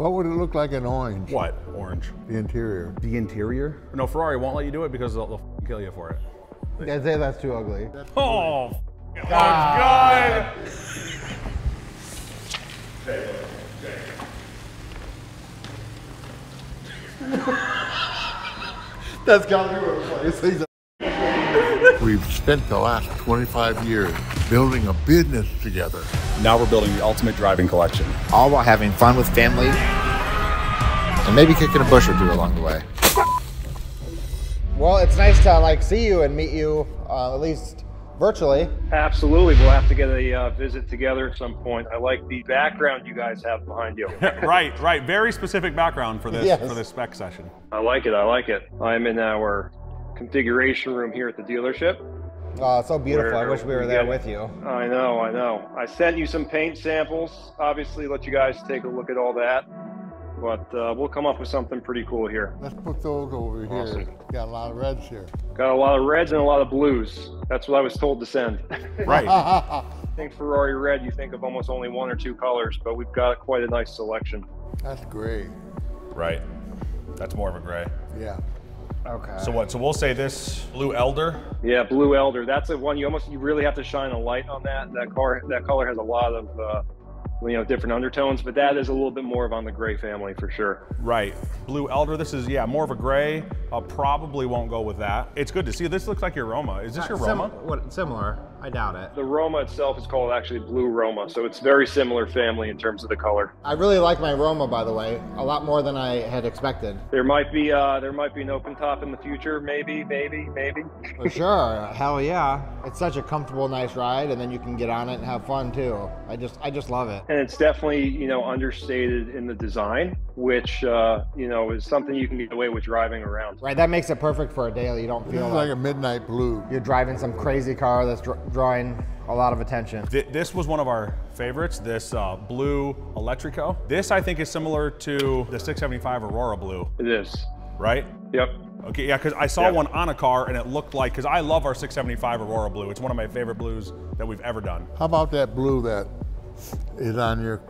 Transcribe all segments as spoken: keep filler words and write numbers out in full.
What would it look like in orange? What? Orange. The interior. The interior? No, Ferrari won't let you do it because they'll, they'll f kill you for it. They yeah, they, that's too ugly. That's too oh, f oh, God! That's got me with a place. We've spent the last twenty-five years building a business together. Now we're building the ultimate driving collection. All while having fun with family and maybe kicking a bush or two along the way. Well, it's nice to like see you and meet you, uh, at least virtually. Absolutely, we'll have to get a uh, visit together at some point. I like the background you guys have behind you. Right, right, very specific background for this, yes. for this spec session. I like it, I like it. I'm in our configuration room here at the dealership. Oh, it's so beautiful. Where, I wish we were there yeah, with you. I know, I know. I sent you some paint samples. Obviously, let you guys take a look at all that. But uh, we'll come up with something pretty cool here. Let's put those over awesome. here. Got a lot of reds here. Got a lot of reds and a lot of blues. That's what I was told to send. Right. I think Ferrari red, you think of almost only one or two colors, but we've got quite a nice selection. That's gray. Right. That's more of a gray. Yeah. Okay. So what? So we'll say this blue elder. Yeah, blue elder. That's the one you almost you really have to shine a light on that. That car, that color has a lot of uh, you know different undertones, but that is a little bit more of on the gray family for sure. Right. Blue elder. This is yeah more of a gray. Uh, probably won't go with that. It's good to see. This looks like your Roma. Is this your Roma? What, similar? I doubt it. The Roma itself is called actually Blue Roma, so it's very similar family in terms of the color. I really like my Roma, by the way, a lot more than I had expected. There might be uh, there might be an open top in the future, maybe, maybe, maybe. For sure, hell yeah! It's such a comfortable, nice ride, and then you can get on it and have fun too. I just I just love it. And it's definitely you know understated in the design, which uh, you know is something you can get away with driving around. Right, that makes it perfect for a daily. You don't feel like, like a midnight blue. You're driving some crazy car that's dr drawing a lot of attention. This was one of our favorites, this uh, Blu Elettrico. This I think is similar to the six seventy-five Aurora blue. It is. Right? Yep. Okay, yeah, because I saw yep. one on a car and it looked like, because I love our six seventy-five Aurora blue. It's one of my favorite blues that we've ever done. How about that blue that is on your,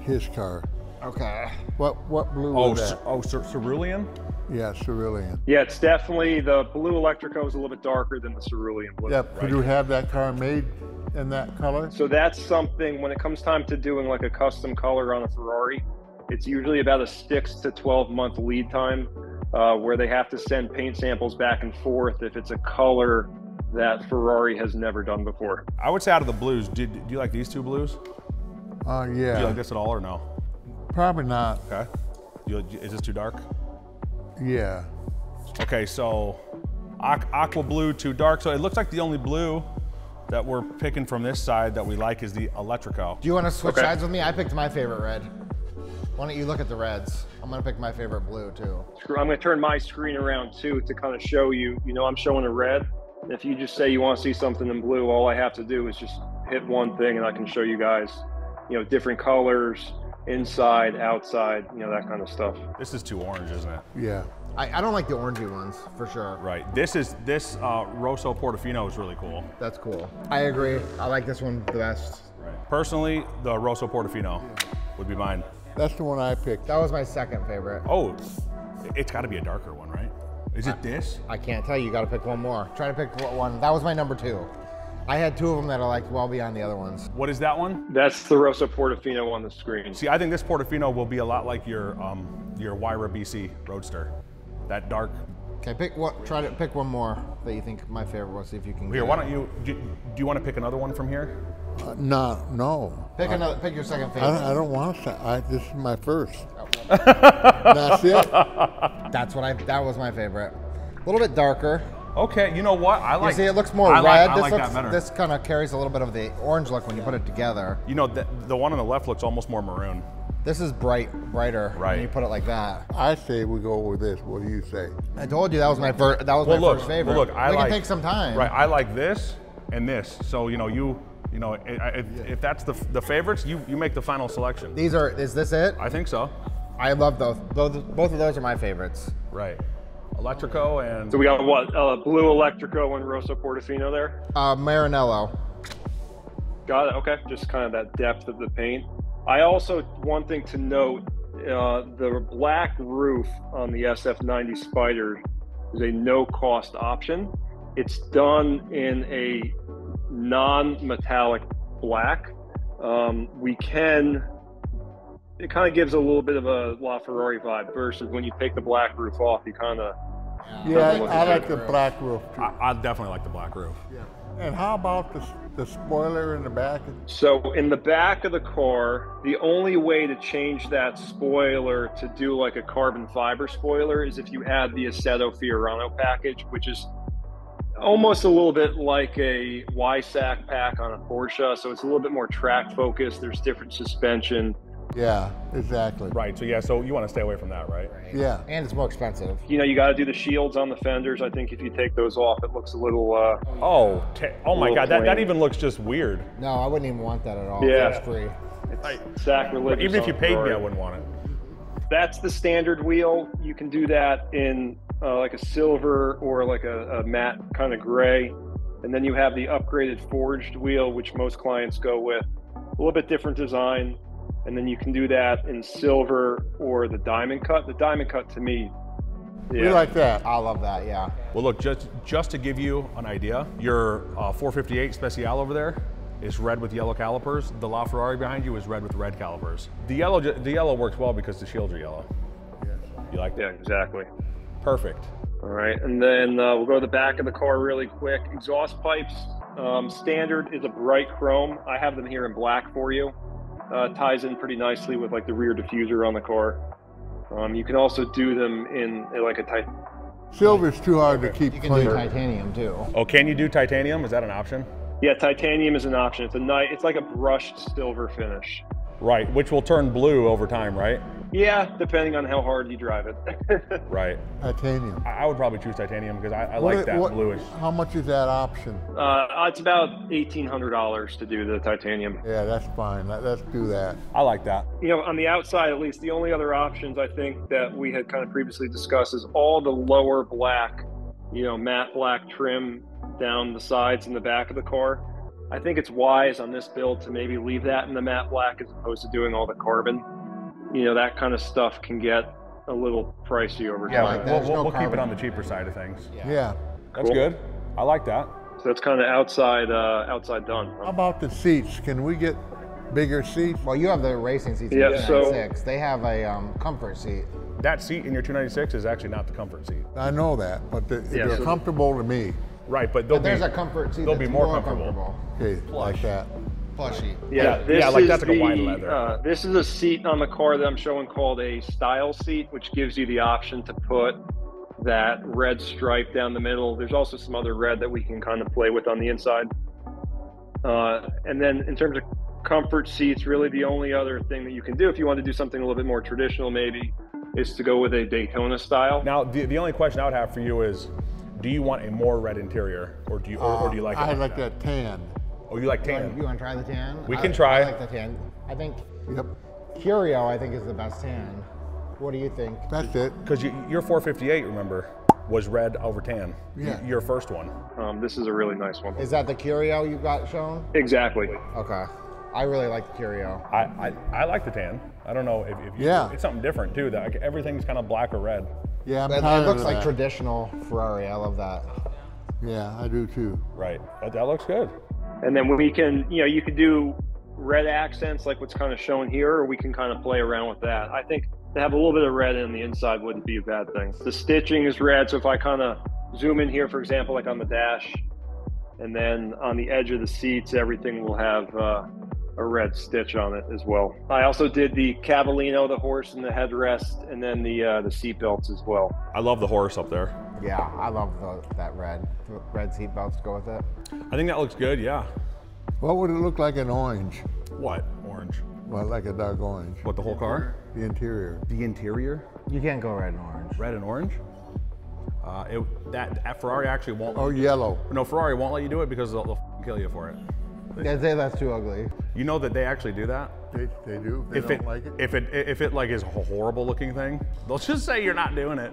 his car? Okay. What what blue oh, was that? Oh, cer Cerulean? Yeah, Cerulean. Yeah, it's definitely, the Blu Elettrico is a little bit darker than the Cerulean blue. Yeah, could right. you have that car made in that color? So that's something, when it comes time to doing like a custom color on a Ferrari, it's usually about a six to twelve month lead time uh, where they have to send paint samples back and forth if it's a color that Ferrari has never done before. I would say out of the blues, do, do you like these two blues? Uh, yeah. Do you like this at all or no? Probably not. Okay. You, is this too dark? Yeah. Okay, so aqua blue, too dark. So it looks like the only blue that we're picking from this side that we like is the Elettrico. Do you want to switch okay. sides with me? I picked my favorite red. Why don't you look at the reds? I'm going to pick my favorite blue, too. I'm going to turn my screen around, too, to kind of show you. You know, I'm showing a red. If you just say you want to see something in blue, all I have to do is just hit one thing, and I can show you guys, you know, different colors. Inside, outside, you know, that kind of stuff. This is too orange, isn't it? Yeah. I, I don't like the orangey ones, for sure. Right. This is, this uh, Rosso Portofino is really cool. That's cool. I agree. I like this one the best. Right. Personally, the Rosso Portofino yeah. would be mine. That's the one I picked. That was my second favorite. Oh, it's gotta be a darker one, right? Is it I, this? I can't tell you, you gotta pick one more. Try to pick one, that was my number two. I had two of them that are like well beyond the other ones. What is that one? That's the Rosso Portofino on the screen. See, I think this Portofino will be a lot like your um, your Huayra B C Roadster, that dark. Okay, pick what? Try to pick one more that you think my favorite was. See if you can. Here, why don't you? Do, do you want to pick another one from here? Uh, no, no. Pick I, another. Pick your second favorite. I don't, I don't want to. I, this is my first. That's it. That's what I. That was my favorite. A little bit darker. Okay, you know what? I like. You see, it looks more I red. Like, I this like looks, that better. This kind of carries a little bit of the orange look when you put it together. You know, the, the one on the left looks almost more maroon. This is bright, brighter. Right. When you put it like that. I say we go with this. What do you say? I told you that was my first. That was well, my look, first favorite. Well, look, I we like, can take some time. Right. I like this and this. So you know, you you know, it, I, if, yeah. if that's the the favorites, you you make the final selection. These are. Is this it? I think so. I love those. Both both of those are my favorites. Right. Elettrico and... So we got what, uh, Blu Elettrico and Rosso Portofino there? Uh, Maranello. Got it, okay. Just kind of that depth of the paint. I also, one thing to note Uh, the black roof on the S F ninety Spyder is a no-cost option. It's done in a non-metallic black. Um, we can, it kind of gives a little bit of a LaFerrari vibe versus when you take the black roof off, you kind of... Yeah, I like the black roof too. I, I definitely like the black roof. Yeah. And how about the, the spoiler in the back? So in the back of the car, the only way to change that spoiler to do like a carbon fiber spoiler is if you had the Assetto Fiorano package, which is almost a little bit like a Weissach pack on a Porsche. So it's a little bit more track focused. There's different suspension. Yeah, exactly. Right, so yeah, so you want to stay away from that, right? Right. Yeah, and it's more expensive. You know, you got to do the shields on the fenders. I think if you take those off, it looks a little... Uh, oh, oh my God, that, that even looks just weird. No, I wouldn't even want that at all. Yeah. That's free. It's I, sacrilegious. Even if you paid me, I wouldn't want it. That's the standard wheel. You can do that in uh, like a silver or like a, a matte kind of gray. And then you have the upgraded forged wheel, which most clients go with. A little bit different design. And then you can do that in silver or the diamond cut. The diamond cut to me. Yeah. We like that. I love that, yeah. Well, look, just, just to give you an idea, your uh, four fifty-eight Speciale over there is red with yellow calipers. The LaFerrari behind you is red with red calipers. The yellow, the yellow works well because the shields are yellow. You like that? Yeah, exactly. Perfect. All right, and then uh, we'll go to the back of the car really quick. Exhaust pipes, um, standard is a bright chrome. I have them here in black for you. Uh, ties in pretty nicely with like the rear diffuser on the car. Um, you can also do them in, in like a tight. Silver's too hard to keep clean. You can do titanium too. Oh, can you do titanium? Is that an option? Yeah, titanium is an option. It's a nice, it's like a brushed silver finish. Right, which will turn blue over time, right? Yeah, depending on how hard you drive it. Right. Titanium. I, I would probably choose titanium because I, I like it, that what, bluish. How much is that option? Uh, it's about eighteen hundred dollars to do the titanium. Yeah, that's fine. Let, let's do that. I like that. You know, on the outside, at least, the only other options I think that we had kind of previously discussed is all the lower black, you know, matte black trim down the sides and the back of the car. I think it's wise on this build to maybe leave that in the matte black as opposed to doing all the carbon. You know, that kind of stuff can get a little pricey over time. Yeah, like we'll, we'll, no we'll keep it on the cheaper side of things. Yeah, yeah. That's cool. Good. I like that. So that's kind of outside, uh, outside done. Huh? How about the seats? Can we get bigger seats? Well, you have the racing seats in yeah, the two ninety-six. So they have a um, comfort seat. That seat in your two ninety-six is actually not the comfort seat. I know that, but the, yeah, they're so comfortable to me. Right, but they'll but be. There's a comfort seat. They'll be more, more comfortable. comfortable. Okay, Plush. Like that. Plushy. Yeah, yeah, this yeah like is that's like the, a wide leather. Uh, this is a seat on the car that I'm showing called a style seat, which gives you the option to put that red stripe down the middle. There's also some other red that we can kind of play with on the inside. Uh, and then in terms of comfort seats, really the only other thing that you can do if you want to do something a little bit more traditional maybe is to go with a Daytona style. Now, the, the only question I would have for you is, do you want a more red interior or do you, or, um, or do you like it? I like that, that tan. Oh, you like tan? You want to try the tan? We can I, try. I like the tan. I think yep. Curio, I think, is the best tan. What do you think? That's it. Because you, your four fifty-eight, remember, was red over tan. Yeah. Your first one. Um, this is a really nice one. Is that the Curio you got shown? Exactly. Okay. I really like the Curio. I, I, I like the tan. I don't know if, if you, yeah. It's something different too. That like, everything's kind of black or red. Yeah, I'm tired it looks of like that. Traditional Ferrari. I love that. Yeah, I do too. Right. That, that looks good. And then we can, you know, you could do red accents like what's kind of shown here, or we can kind of play around with that. I think to have a little bit of red in the inside wouldn't be a bad thing. The stitching is red, so if I kind of zoom in here, for example, like on the dash, and then on the edge of the seats, everything will have uh, a red stitch on it as well. I also did the Cavallino, the horse, and the headrest, and then the uh, the seat belts as well. I love the horse up there. Yeah, I love the, that red red seat belts to go with it. I think that looks good, yeah. What would it look like in orange? What orange? Well, like a dark orange. What, the whole car? The interior. The interior? You can't go red and orange. Red and orange? Uh, it, that, that Ferrari actually won't. Oh, yellow. No, Ferrari won't let you do it because they'll, they'll kill you for it. They say that's too ugly. You know that they actually do that? They, they do. They if don't it, like it. If it if it like is a horrible looking thing, they'll just say you're not doing it.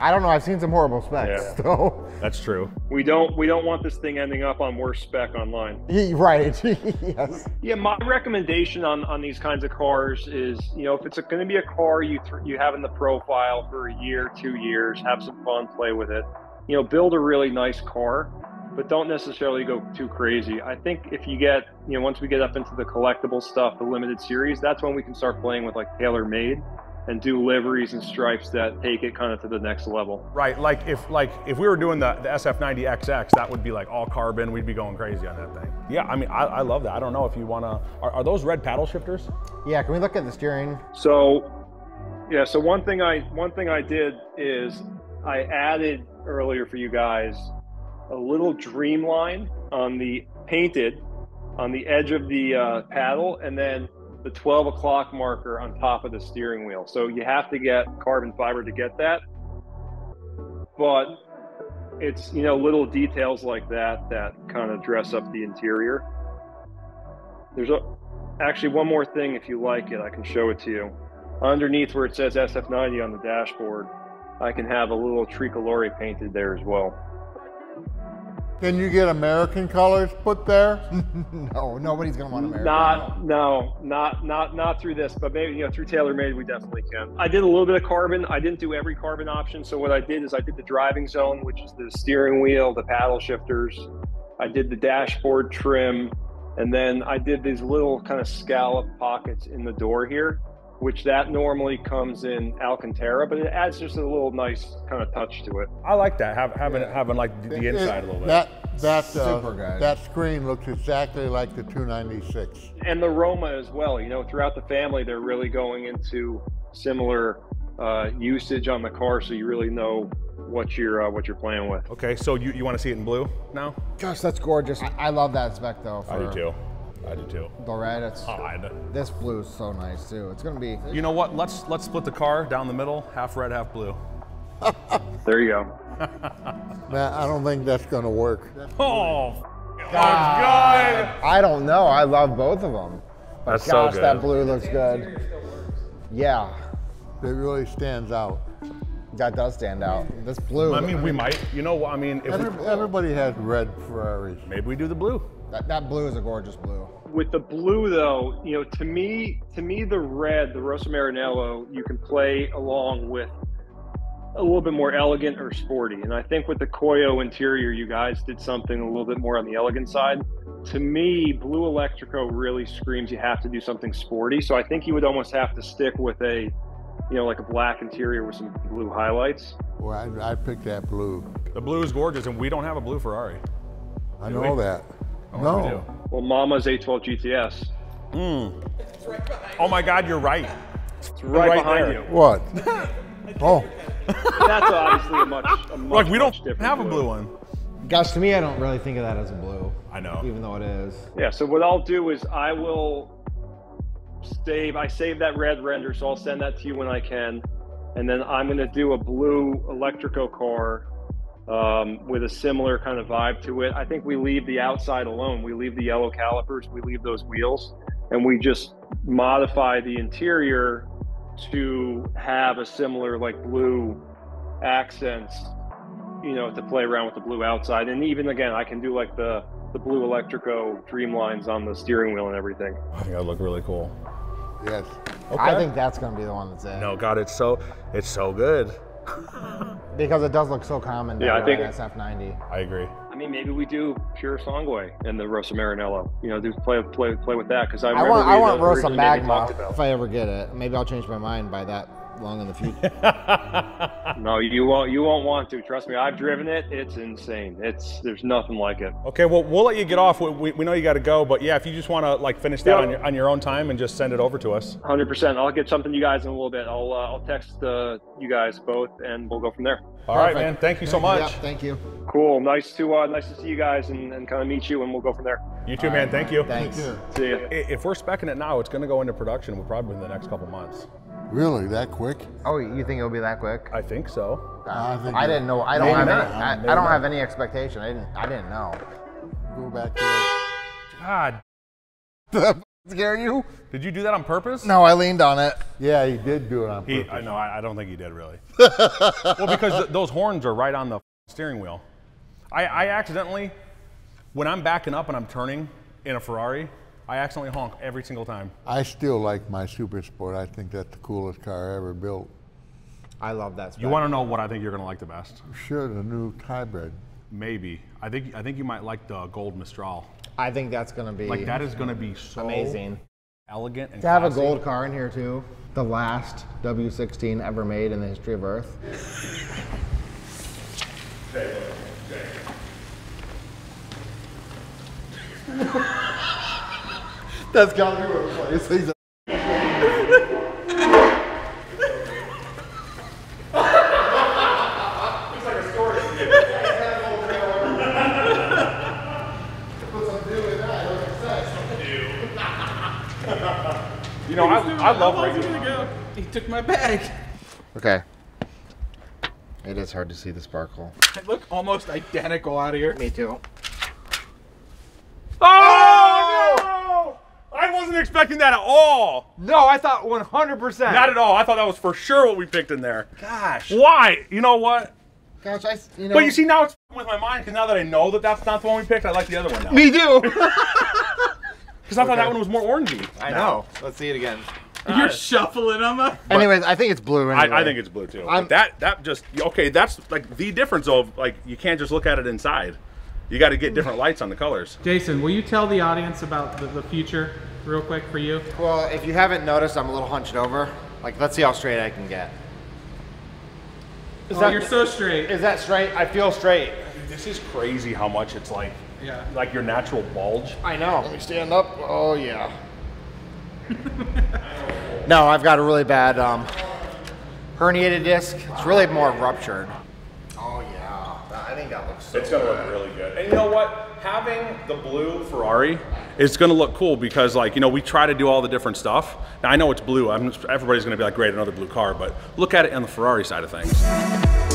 I don't know. I've seen some horrible specs. Yeah. So. That's true. We don't we don't want this thing ending up on worse spec online. Yeah, right. Yes. Yeah. My recommendation on on these kinds of cars is, you know, if it's going to be a car you you have in the profile for a year, two years, have some fun, play with it. You know, build a really nice car, but don't necessarily go too crazy. I think if you get, you know, once we get up into the collectible stuff, the limited series, that's when we can start playing with like TaylorMade and do liveries and stripes that take it kind of to the next level. Right, like if like if we were doing the, the S F ninety X X, that would be like all carbon, we'd be going crazy on that thing. Yeah, I mean, I, I love that. I don't know if you wanna, are, are those red paddle shifters? Yeah, can we look at the steering? So, yeah, so one thing I, one thing I did is I added earlier for you guys, a little dreamline on the painted on the edge of the uh, paddle, and then the twelve o'clock marker on top of the steering wheel. So you have to get carbon fiber to get that, but it's, you know, little details like that that kind of dress up the interior. There's a, actually one more thing, if you like it, I can show it to you. Underneath where it says S F ninety on the dashboard, I can have a little tricolore painted there as well. Can you get American colors put there? No, nobody's gonna want American. Not, no, not, not, not through this, but maybe, you know, through TaylorMade, we definitely can. I did a little bit of carbon. I didn't do every carbon option. So what I did is I did the driving zone, which is the steering wheel, the paddle shifters. I did the dashboard trim. And then I did these little kind of scallop pockets in the door here, which that normally comes in Alcantara, but it adds just a little nice kind of touch to it. I like that, have, having, yeah. having like the, the inside it, a little bit. That, that, uh, Super guy. That screen looks exactly like the two ninety-six. And the Roma as well, you know, throughout the family, they're really going into similar uh, usage on the car, so you really know what you're, uh, what you're playing with. Okay, so you, you wanna see it in blue now? Gosh, that's gorgeous. I, I love that spec though. For... I do too. I do too. The red, it's, Odd. This blue is so nice too. It's gonna be. You know what? Let's let's split the car down the middle, half red, half blue. There you go. Man, I don't think that's gonna work. Oh, God. God! I don't know. I love both of them. But that's gosh, so good. That blue looks good. Yeah, it really stands out. That does stand out. This blue. I mean, we might. You know what? I mean, if Every, we, everybody has red Ferraris. Maybe we do the blue. That, that blue is a gorgeous blue. With the blue though, you know, to me, to me the red, the Rosso Maranello, you can play along with a little bit more elegant or sporty. And I think with the Curio interior, you guys did something a little bit more on the elegant side. To me, Blu Elettrico really screams you have to do something sporty. So I think you would almost have to stick with a, you know, like a black interior with some blue highlights. Well, I, I picked that blue. The blue is gorgeous, and we don't have a blue Ferrari. I know we? that. No. We well, Mama's A twelve G T S. Mm. It's right behind you. Oh my God, you're right. It's right, right behind there. you. What? Oh. That's obviously a much, a much, like we much don't have blue. a blue one. Gosh, to me, I don't really think of that as a blue. I know. Even though it is. Yeah. So what I'll do is I will save. I save that red render, so I'll send that to you when I can, and then I'm going to do a Blu Elettrico car. Um, with a similar kind of vibe to it. I think we leave the outside alone. We leave the yellow calipers, we leave those wheels, and we just modify the interior to have a similar like blue accents, you know, to play around with the blue outside. And even again, I can do like the, the Blu Elettrico dream lines on the steering wheel and everything. I think that would look really cool. Yes. Okay. I think that's gonna be the one that's in. No, God, it's so, it's so good. Because it does look so common. Yeah, I think S F ninety. I agree. I mean, maybe we do pure Sangue and the Rosso Maranello. You know, do play play play with that, because I, I want I want Rosso Magma if I ever get it. Maybe I'll change my mind by that long in the future. No, you won't. You won't want to. Trust me. I've driven it. It's insane. It's there's nothing like it. Okay, well, we'll let you get off. We, we, we know you got to go, but yeah, if you just want to like finish that yeah. on your on your own time and just send it over to us. one hundred percent. I'll get something to you guys in a little bit. I'll uh, I'll text uh, you guys both, and we'll go from there. All Perfect. right, man. Thank you so much. Yeah, thank you. Cool. Nice to uh, nice to see you guys and, and kind of meet you, and we'll go from there. You too, All man. Right, thank man. you. Thanks. Thanks. See you. If we're speccing it now, it's going to go into production probably in the next couple months. Really, that quick? Oh, you think it'll be that quick? I think so. Uh, I, think I didn't know. I don't have. Any, I, I don't have any expectation. I didn't. I didn't know. Go back to it. God. Scare you? Did you do that on purpose? No, I leaned on it. Yeah, he did do it on he, purpose. I, no, I, I don't think he did really. Well, because th those horns are right on the steering wheel. I, I accidentally, when I'm backing up and I'm turning in a Ferrari, I accidentally honk every single time. I still like my Supersport. I think that's the coolest car I ever built. I love that. Spyder. You want to know what I think you're going to like the best? Sure, the new hybrid. Maybe. I think I think you might like the gold Mistral. I think that's going to be like that is going to be so amazing, elegant, and to classy. Have a gold car in here too. The last W sixteen ever made in the history of Earth. That's got to be a place. You know, I, I love racing. He took my bag. Okay. It is hard to see the sparkle. I look almost identical out of here. Me too. Oh! Oh no! I wasn't expecting that at all. No, I thought one hundred percent. Not at all. I thought that was for sure what we picked in there. Gosh. Why? You know what? Gosh, I, you know. But you see, now it's with my mind, because now that I know that that's not the one we picked, I like the other one now. Me too. Because I okay. thought that one was more orangey. I no. know. Let's see it again. You're right. Shuffling them up. Anyways, I think it's blue. Anyway. I, I think it's blue too. That that just okay. That's like the difference of like you can't just look at it inside. You got to get different lights on the colors. Jason, will you tell the audience about the, the future real quick for you? Well, if you haven't noticed, I'm a little hunched over. Like, let's see how straight I can get. Is oh, that, you're so straight. Is that straight? I feel straight. This is crazy how much it's like. Yeah. Like your natural bulge. I know. Let me stand up. Oh, yeah. No, I've got a really bad um, herniated disc. It's really more ruptured. Oh, yeah. I think that looks so It's going to look really good. And you know what? Having the blue Ferrari, it's going to look cool because, like, you know, we try to do all the different stuff. Now, I know it's blue. I'm, everybody's going to be like, great, another blue car. But look at it on the Ferrari side of things.